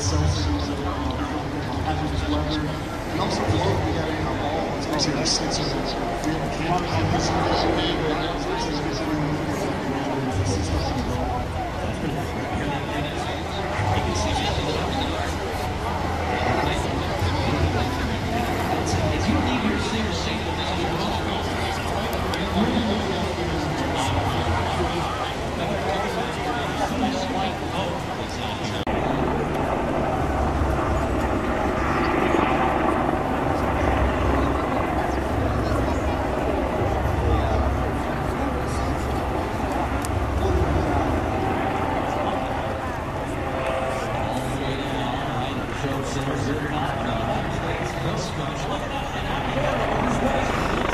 Celsius of hazardous weather, and also globally having a wall that's also a sense of real campus Centers that are not. Those guys, look at that.